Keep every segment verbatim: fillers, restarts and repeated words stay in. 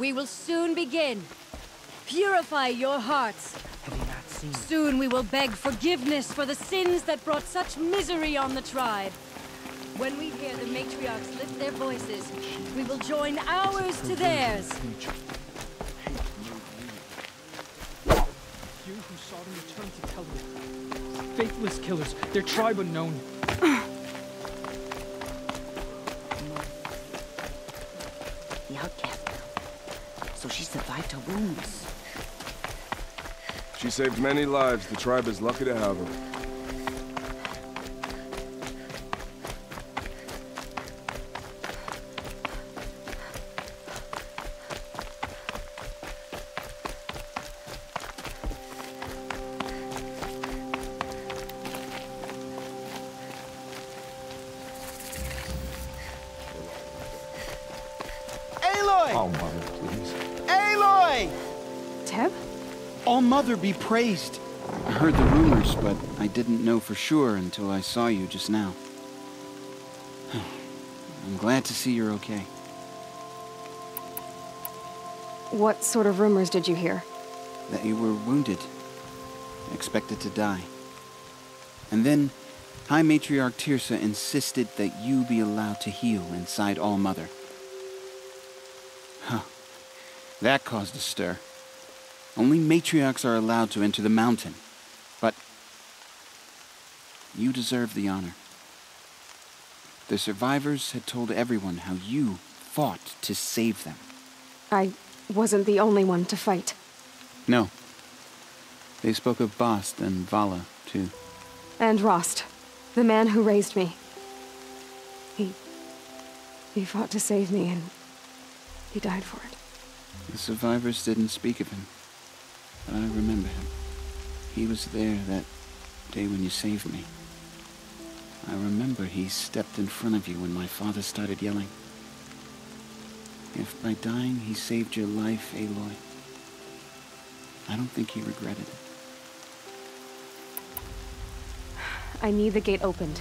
We will soon begin. Purify your hearts. Have you not seen? Soon we will beg forgiveness for the sins that brought such misery on the tribe. When we hear the matriarchs lift their voices, we will join ours to theirs. You who saw them return to tell them. Faithless killers, their tribe unknown. The outcast girl. So she survived her wounds. She saved many lives. The tribe is lucky to have her. All-Mother be praised! I heard the rumors, but I didn't know for sure until I saw you just now. I'm glad to see you're okay. What sort of rumors did you hear? That you were wounded, expected to die. And then, High Matriarch Tirsa insisted that you be allowed to heal inside All-Mother. Huh. That caused a stir. Only matriarchs are allowed to enter the mountain, but you deserve the honor. The survivors had told everyone how you fought to save them. I wasn't the only one to fight. No. They spoke of Bast and Vala, too. And Rost, the man who raised me. He... he fought to save me, and he died for it. The survivors didn't speak of him. I remember him. He was there that day when you saved me. I remember he stepped in front of you when my father started yelling. If by dying he saved your life, Aloy, I don't think he regretted it. I need the gate opened.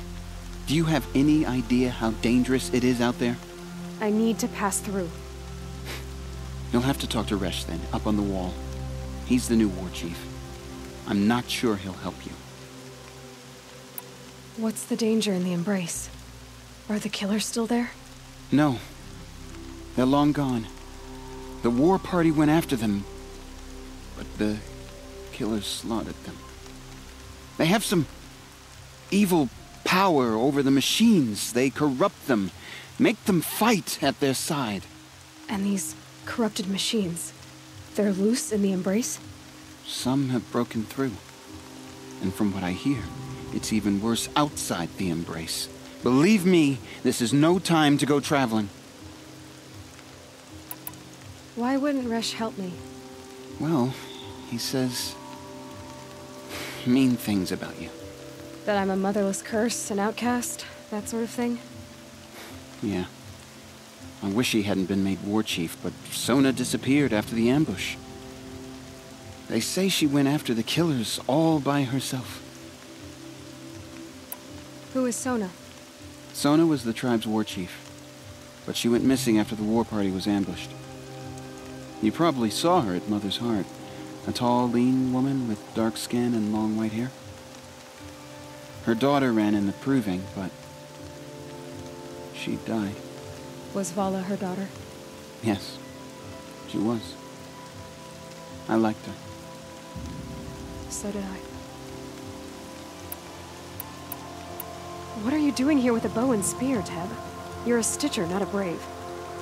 Do you have any idea how dangerous it is out there? I need to pass through. You'll have to talk to Resh then, up on the wall. He's the new war chief. I'm not sure he'll help you. What's the danger in the embrace? Are the killers still there? No. They're long gone. The war party went after them, but the killers slaughtered them. They have some evil power over the machines. They corrupt them, make them fight at their side. And these corrupted machines... they're loose in the embrace? Some have broken through. And from what I hear, it's even worse outside the embrace. Believe me, this is no time to go traveling. Why wouldn't Resh help me? Well, he says... mean things about you. That I'm a motherless curse, an outcast, that sort of thing? Yeah. I wish he hadn't been made war chief, but Sona disappeared after the ambush. They say she went after the killers all by herself. Who is Sona? Sona was the tribe's war chief, but she went missing after the war party was ambushed. You probably saw her at Mother's Heart, a tall, lean woman with dark skin and long white hair. Her daughter ran in the proving, but she died. Was Vala her daughter? Yes, she was. I liked her. So did I. What are you doing here with a bow and spear, Teb? You're a stitcher, not a brave.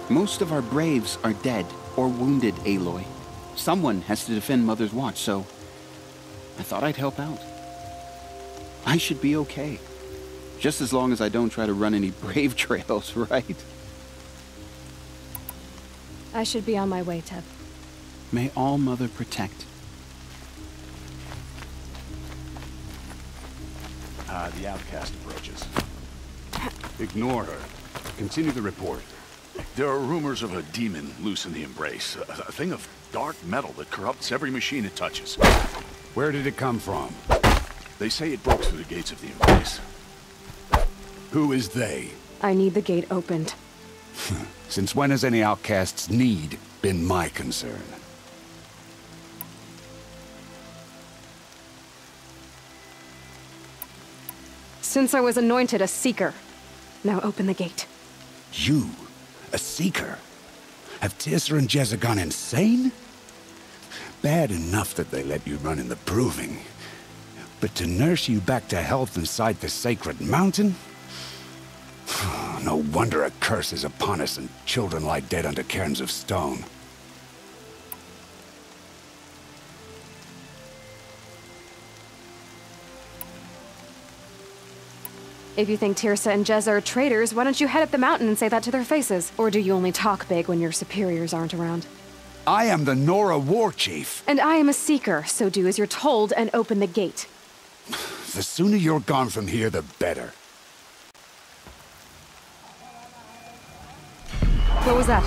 Most of our braves are dead or wounded, Aloy. Someone has to defend Mother's Watch, so I thought I'd help out. I should be okay. Just as long as I don't try to run any brave trails, right? I should be on my way, Teb. May All-Mother protect. Ah, the outcast approaches. Ignore her. Continue the report. There are rumors of a demon loose in the embrace. A, a thing of dark metal that corrupts every machine it touches. Where did it come from? They say it broke through the gates of the embrace. Who is they? I need the gate opened. Since when has any outcast's need been my concern? Since I was anointed a seeker. Now open the gate. You? A seeker? Have Tirsa and Jezza gone insane? Bad enough that they let you run in the proving. But to nurse you back to health inside the sacred mountain? No wonder a curse is upon us and children lie dead under cairns of stone. If you think Tirsa and Jezza are traitors, why don't you head up the mountain and say that to their faces? Or do you only talk big when your superiors aren't around? I am the Nora War Chief. And I am a seeker, so do as you're told and open the gate. The sooner you're gone from here, the better. What was that?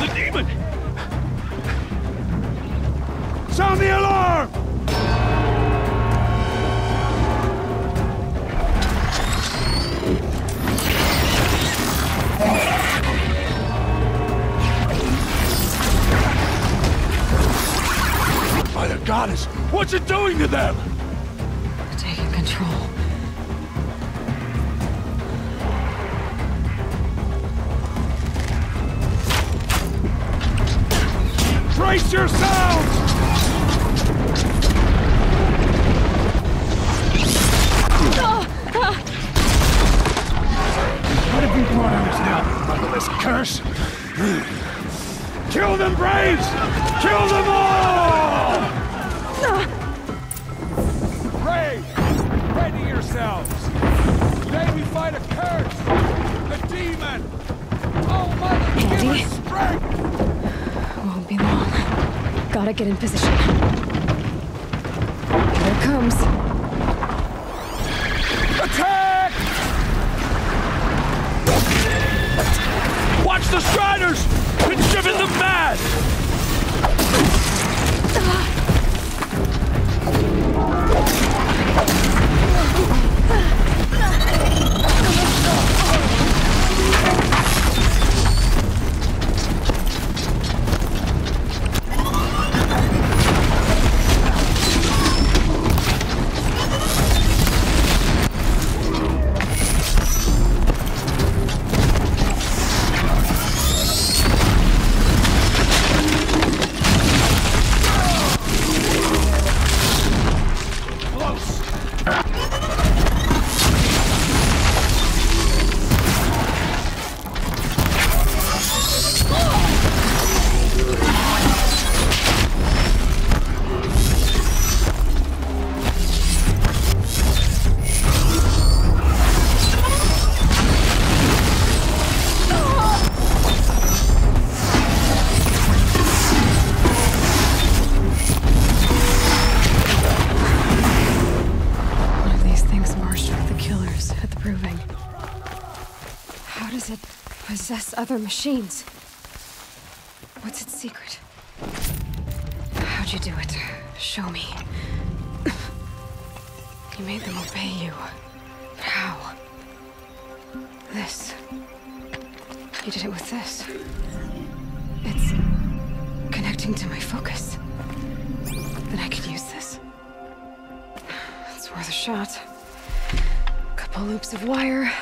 The demon! Sound the alarm! By the goddess, what's it doing to them? We're taking control. Brace yourselves! Ah, ah. What have you brought on us now, motherless curse? Kill them, Braves! Kill them all! No. Braves, ready yourselves! Today we fight a curse! A demon! Oh, Mother, give us strength! Won't be long. Gotta get in position. Here it comes. Attack! Watch the Striders! It's driven them mad! Other machines. What's its secret? How'd you do it? Show me. You made them obey you. How? This. You did it with this. It's connecting to my focus. Then I could use this. It's worth a shot. Couple loops of wire.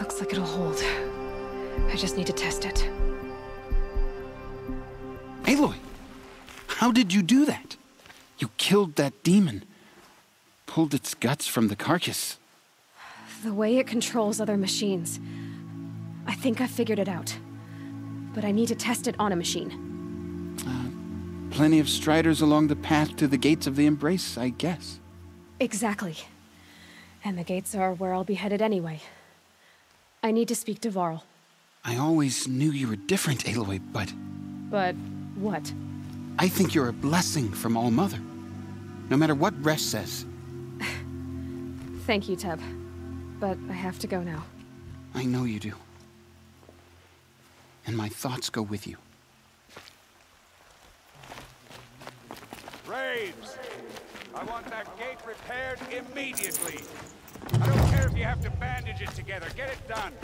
Looks like it'll hold. I just need to test it. Aloy! How did you do that? You killed that demon. Pulled its guts from the carcass. The way it controls other machines. I think I figured it out. But I need to test it on a machine. Uh, plenty of Striders along the path to the gates of the Embrace, I guess. Exactly. And the gates are where I'll be headed anyway. I need to speak to Varl. I always knew you were different, Aloy, but... But what? I think you're a blessing from All-Mother. No matter what Resh says. Thank you, Teb. But I have to go now. I know you do. And my thoughts go with you. Braves! I want that gate repaired immediately. I don't care if you have to bandage it together. Get it done.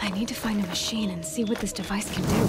I need to find a machine and see what this device can do.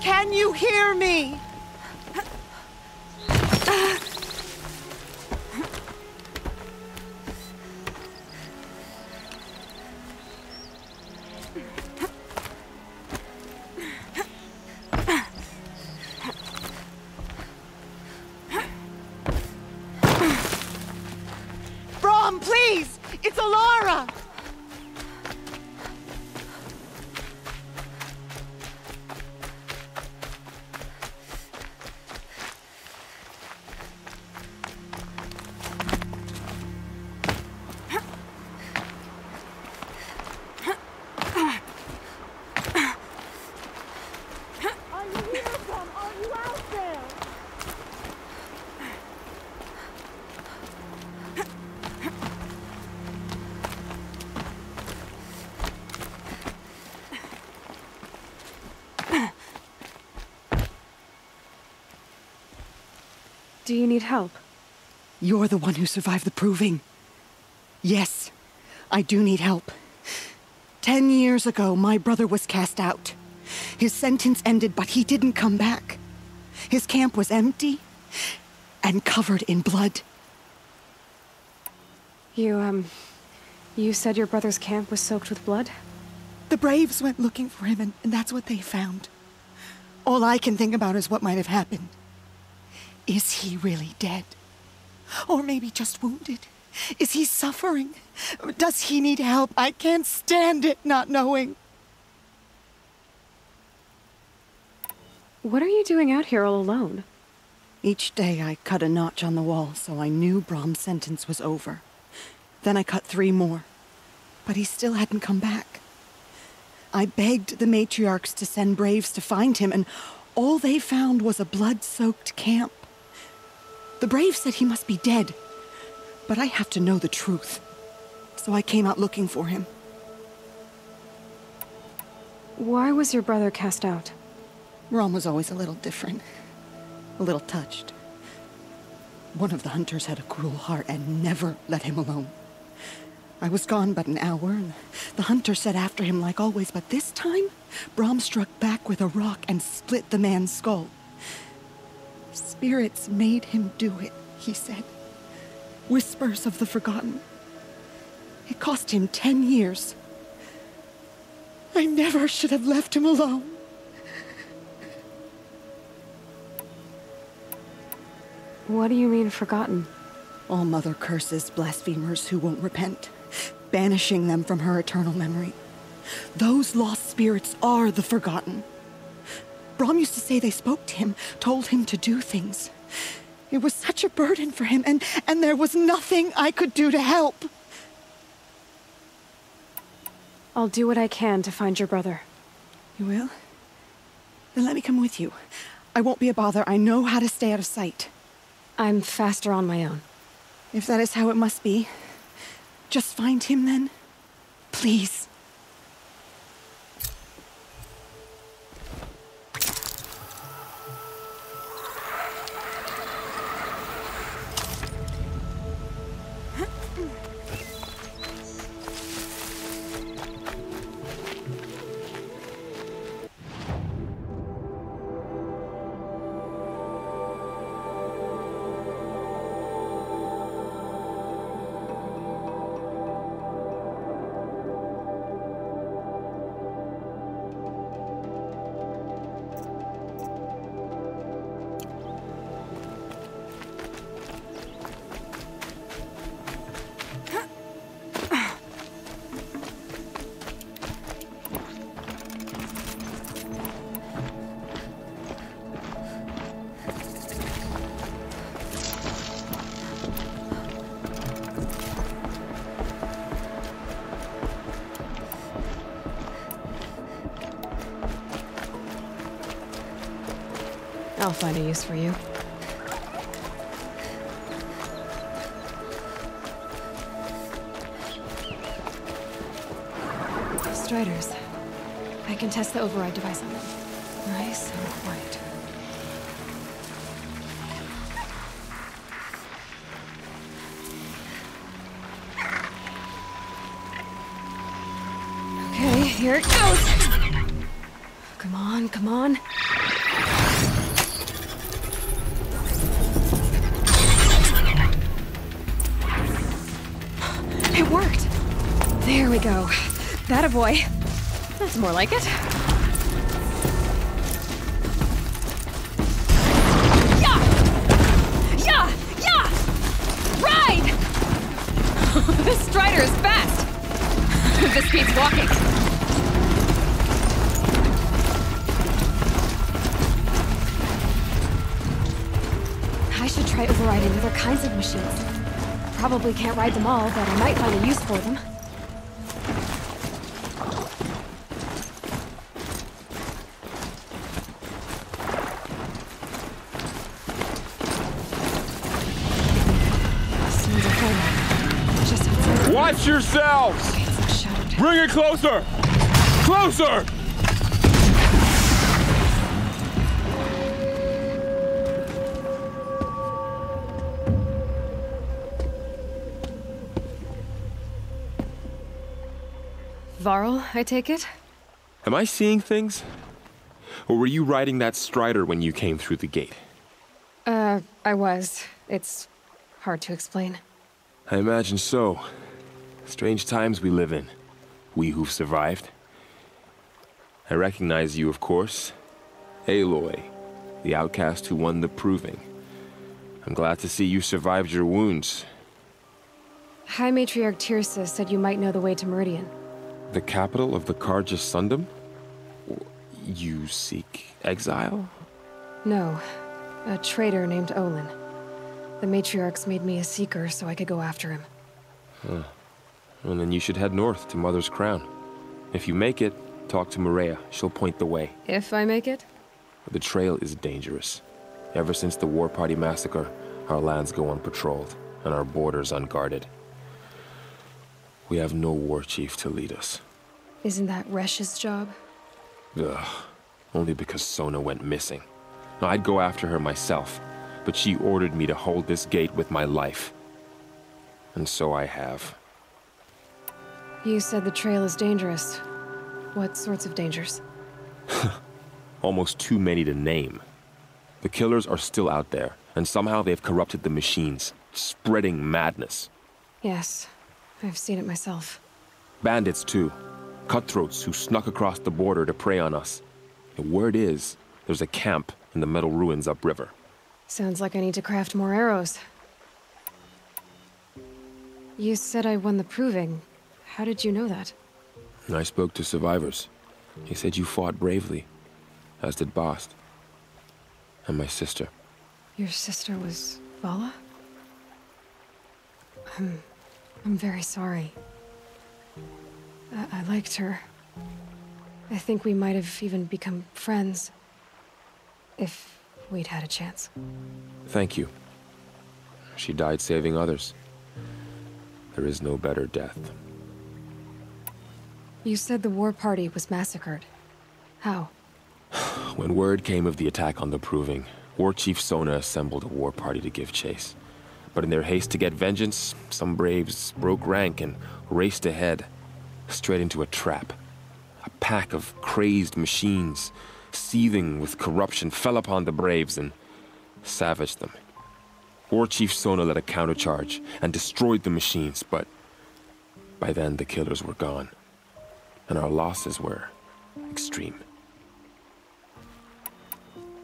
Can you hear me? Brom, please! It's Alara! Do you need help? You're the one who survived the proving. Yes, I do need help. Ten years ago, my brother was cast out. His sentence ended, but he didn't come back. His camp was empty and covered in blood. You, um, you said your brother's camp was soaked with blood? The Braves went looking for him, and, and that's what they found. All I can think about is what might have happened. Is he really dead? Or maybe just wounded? Is he suffering? Does he need help? I can't stand it not knowing. What are you doing out here all alone? Each day I cut a notch on the wall so I knew Brom's sentence was over. Then I cut three more. But he still hadn't come back. I begged the matriarchs to send braves to find him, and all they found was a blood-soaked camp. The braves said he must be dead, but I have to know the truth. So I came out looking for him. Why was your brother cast out? Brom was always a little different, a little touched. One of the hunters had a cruel heart and never let him alone. I was gone but an hour, and the hunter set after him like always, but this time, Brom struck back with a rock and split the man's skull. Spirits made him do it, he said. Whispers of the forgotten. It cost him ten years. I never should have left him alone. What do you mean, forgotten? All-Mother curses blasphemers who won't repent, banishing them from her eternal memory. Those lost spirits are the forgotten. Brom used to say they spoke to him, told him to do things. It was such a burden for him, and, and there was nothing I could do to help. I'll do what I can to find your brother. You will? Then let me come with you. I won't be a bother. I know how to stay out of sight. I'm faster on my own. If that is how it must be, just find him then, please. I'll find a use for you. Striders. I can test the override device on them. Nice and quiet. Okay, here it goes! Come on, come on. There we go. That a boy. That's more like it. Yeah! Yeah! Yeah! Ride! This Strider is fast! This keeps walking. I should try overriding other kinds of machines. Probably can't ride them all, but I might find a use for them. Yourselves! Bring it closer! Closer! Varl, I take it? Am I seeing things? Or were you riding that Strider when you came through the gate? Uh, I was. It's hard to explain. I imagine so. Strange times we live in, we who've survived. I recognize you, of course. Aloy, the outcast who won the proving. I'm glad to see you survived your wounds. High Matriarch Tirsa said you might know the way to Meridian. The capital of the Carja Sundom? You seek exile? No. A traitor named Olin. The Matriarchs made me a seeker so I could go after him. Huh. Well, then you should head north to Mother's Crown. If you make it, talk to Mireya. She'll point the way. If I make it? The trail is dangerous. Ever since the War Party massacre, our lands go unpatrolled and our borders unguarded. We have no war chief to lead us. Isn't that Resh's job? Ugh. Only because Sona went missing. Now, I'd go after her myself, but she ordered me to hold this gate with my life. And so I have. You said the trail is dangerous. What sorts of dangers? Almost too many to name. The killers are still out there, and somehow they've corrupted the machines, spreading madness. Yes, I've seen it myself. Bandits, too. Cutthroats who snuck across the border to prey on us. The word is, there's a camp in the metal ruins upriver. Sounds like I need to craft more arrows. You said I won the proving. How did you know that? I spoke to survivors. They said you fought bravely, as did Bast. And my sister. Your sister was Vala? I'm... I'm very sorry. I, I liked her. I think we might have even become friends. If we'd had a chance. Thank you. She died saving others. There is no better death. You said the war party was massacred. How? When word came of the attack on the Proving, War Chief Sona assembled a war party to give chase. But in their haste to get vengeance, some braves broke rank and raced ahead, straight into a trap. A pack of crazed machines, seething with corruption, fell upon the braves and savaged them. War Chief Sona led a countercharge and destroyed the machines, but by then the killers were gone, and our losses were extreme.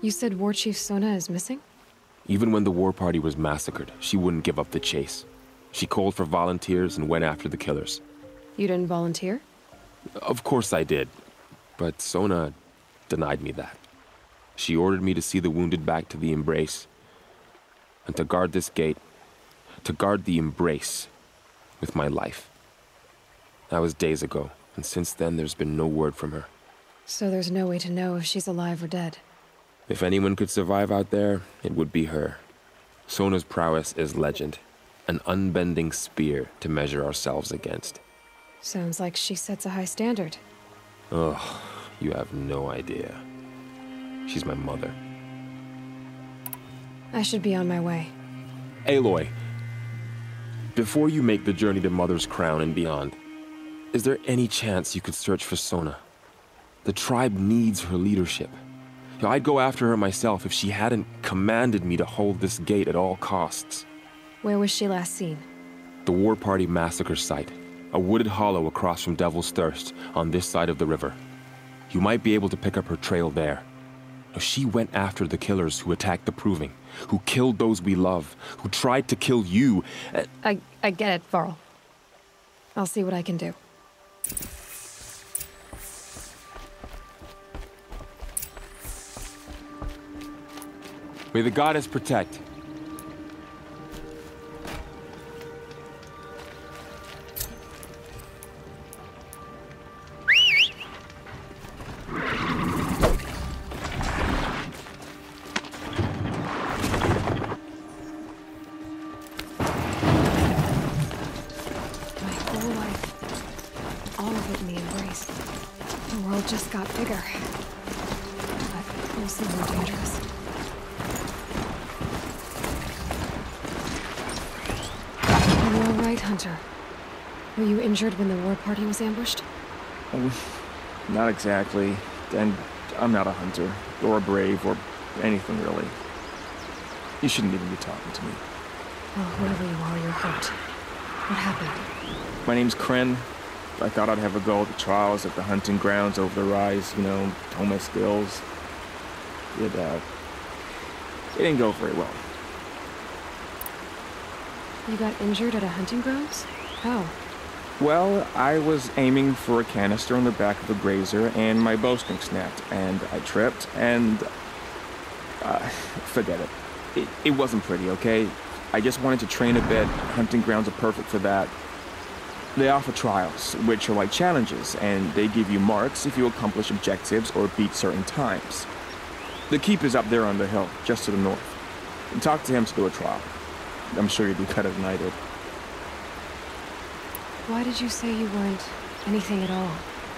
You said War Chief Sona is missing? Even when the war party was massacred, she wouldn't give up the chase. She called for volunteers and went after the killers. You didn't volunteer? Of course I did, but Sona denied me that. She ordered me to see the wounded back to the embrace, and to guard this gate, to guard the embrace with my life. That was days ago, and since then there's been no word from her. So there's no way to know if she's alive or dead? If anyone could survive out there, it would be her. Sona's prowess is legend, an unbending spear to measure ourselves against. Sounds like she sets a high standard. Ugh, you have no idea. She's my mother. I should be on my way. Aloy, before you make the journey to Mother's Crown and beyond, is there any chance you could search for Sona? The tribe needs her leadership. I'd go after her myself if she hadn't commanded me to hold this gate at all costs. Where was she last seen? The War Party massacre site. A wooded hollow across from Devil's Thirst, on this side of the river. You might be able to pick up her trail there. She went after the killers who attacked the Proving, who killed those we love, who tried to kill you. I, I get it, Varl. I'll see what I can do. May the goddess protect. When the war party was ambushed? Um, not exactly. And I'm not a hunter, or a brave, or anything really. You shouldn't even be talking to me. Well, whoever you are, you're hurt. What happened? My name's Kren. I thought I'd have a go at the trials at the hunting grounds over the rise, you know, Thomas Hills. It, uh... It didn't go very well. You got injured at a hunting grounds? How? Well, I was aiming for a canister on the back of a Grazer, and my bowstring snapped, and I tripped, and... Uh, forget it. it. It wasn't pretty, okay? I just wanted to train a bit. Hunting grounds are perfect for that. They offer trials, which are like challenges, and they give you marks if you accomplish objectives or beat certain times. The keep is up there on the hill, just to the north. Talk to him to do a trial. I'm sure you'd be better than I did. Why did you say you weren't anything at all,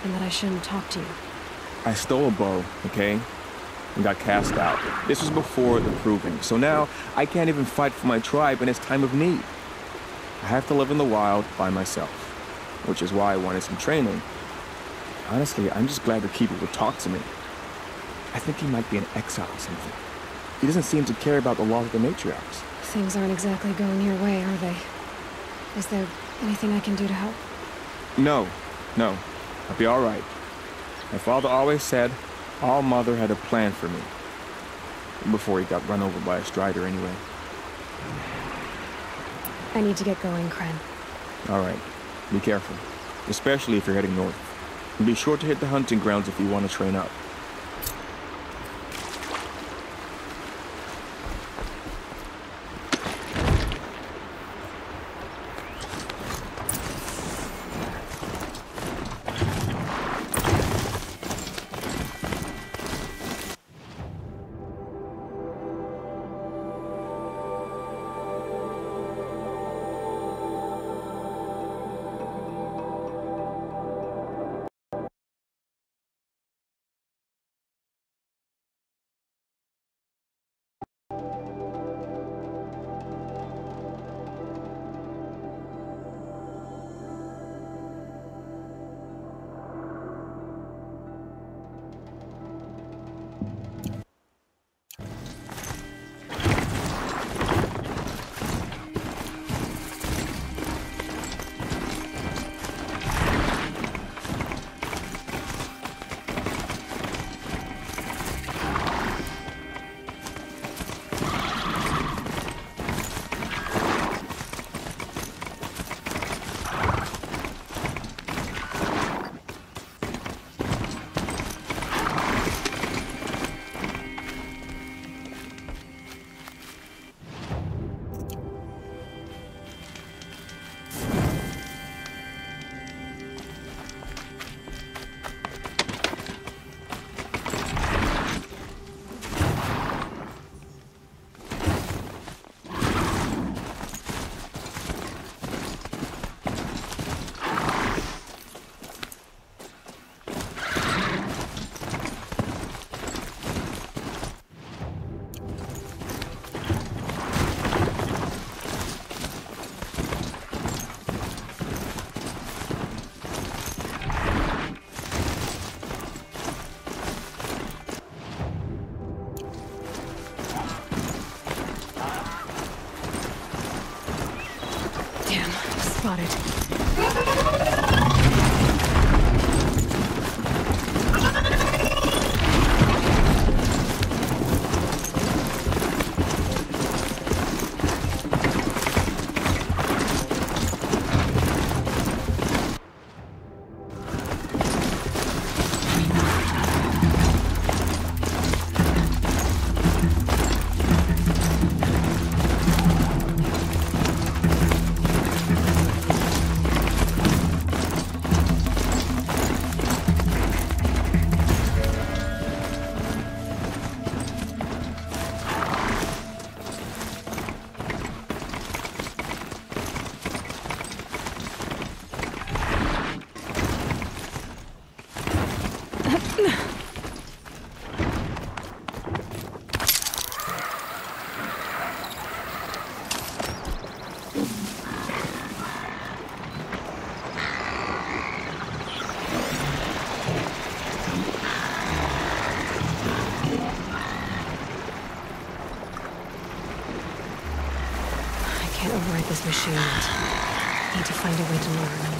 and that I shouldn't talk to you? I stole a bow, okay? And got cast out. This was before the proving, so now I can't even fight for my tribe in its time of need. I have to live in the wild by myself, which is why I wanted some training. Honestly, I'm just glad the Keeper would talk to me. I think he might be an exile or something. He doesn't seem to care about the laws of the matriarchs. Things aren't exactly going your way, are they? Is there... anything I can do to help? No. No. I'll be all right. My father always said All-Mother had a plan for me. Before he got run over by a strider anyway. I need to get going, Kren. All right. Be careful. Especially if you're heading north. And be sure to hit the hunting grounds if you want to train up. This machine. Need to find a way to learn.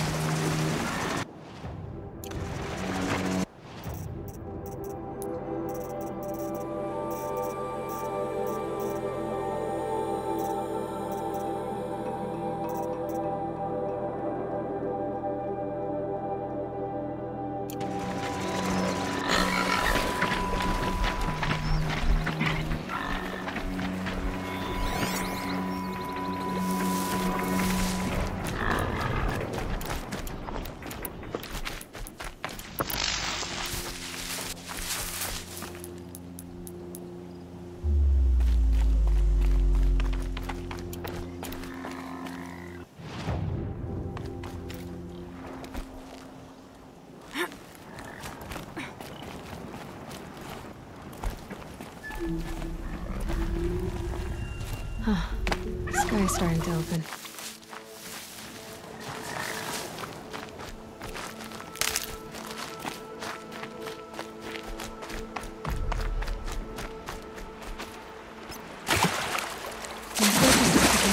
is starting to open.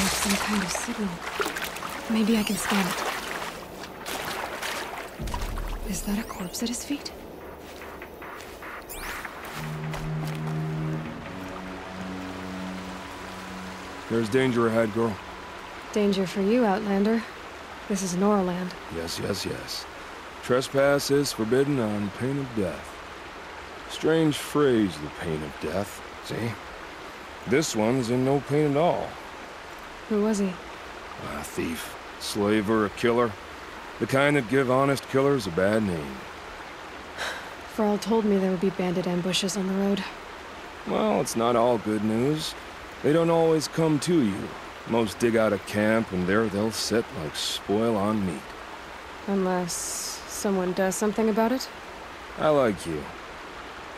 Some kind of signal. Maybe I can scan it. Is that a corpse at his feet? There's danger ahead, girl. Danger for you, Outlander. This is Noraland. Yes, yes, yes. Trespass is forbidden on pain of death. Strange phrase, the pain of death. See? This one's in no pain at all. Who was he? A thief, slaver, a killer. The kind that give honest killers a bad name. Varl told me there would be bandit ambushes on the road. Well, it's not all good news. They don't always come to you. Most dig out a camp, and there they'll sit like spoil on meat. Unless someone does something about it? I like you.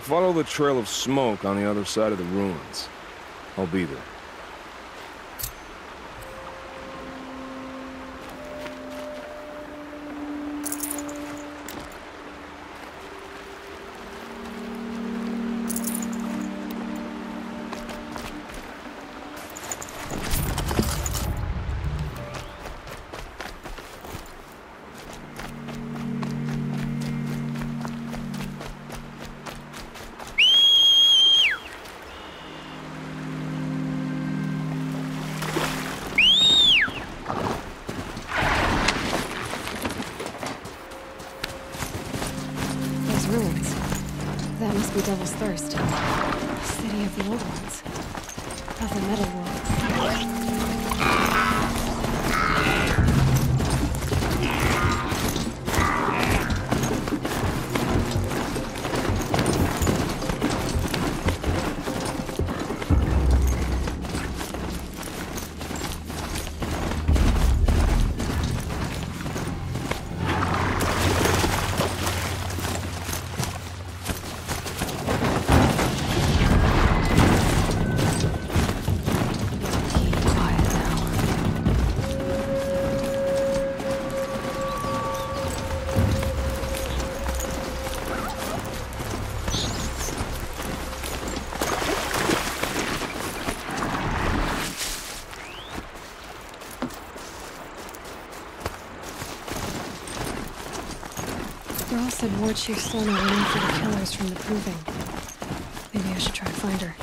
Follow the trail of smoke on the other side of the ruins. I'll be there. Devil's Thirst. The city of the old ones. Of the metal said War Chief Sona waiting for the killers from the proving. Maybe I should try to find her.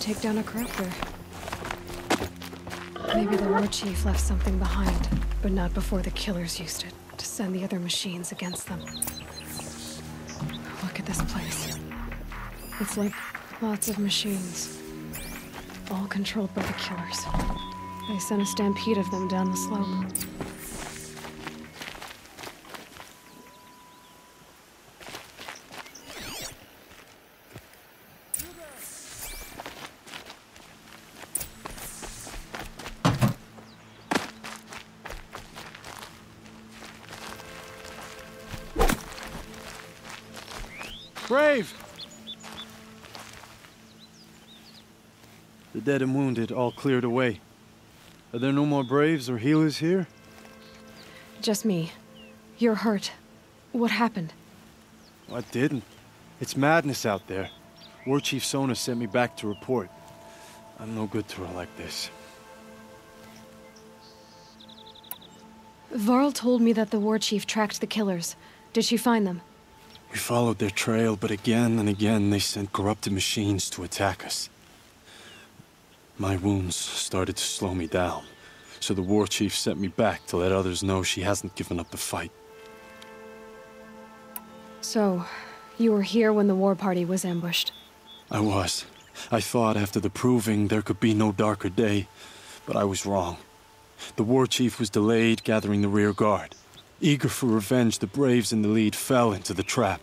Take down a corruptor. Maybe the war chief left something behind, but not before the killers used it to send the other machines against them. Look at this place. It's like lots of machines, all controlled by the killers. They sent a stampede of them down the slope. Brave! The dead and wounded all cleared away. Are there no more Braves or healers here? Just me. You're hurt. What happened? I didn't. It's madness out there. War Chief Sona sent me back to report. I'm no good to her like this. Varl told me that the War Chief tracked the killers. Did she find them? We followed their trail, but again and again they sent corrupted machines to attack us. My wounds started to slow me down, so the War Chief sent me back to let others know she hasn't given up the fight. So, you were here when the war party was ambushed? I was. I thought after the proving there could be no darker day, but I was wrong. The War Chief was delayed gathering the rear guard. Eager for revenge, the Braves in the lead fell into the trap.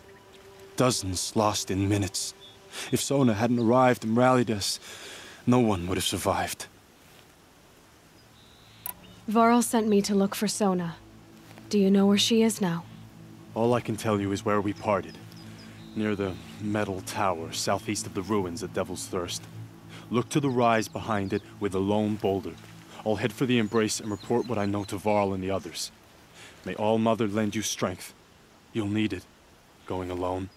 Dozens lost in minutes. If Sona hadn't arrived and rallied us, no one would have survived. Varl sent me to look for Sona. Do you know where she is now? All I can tell you is where we parted. Near the metal tower, southeast of the ruins at Devil's Thirst. Look to the rise behind it with a lone boulder. I'll head for the embrace and report what I know to Varl and the others. May All-Mother lend you strength. You'll need it, going alone.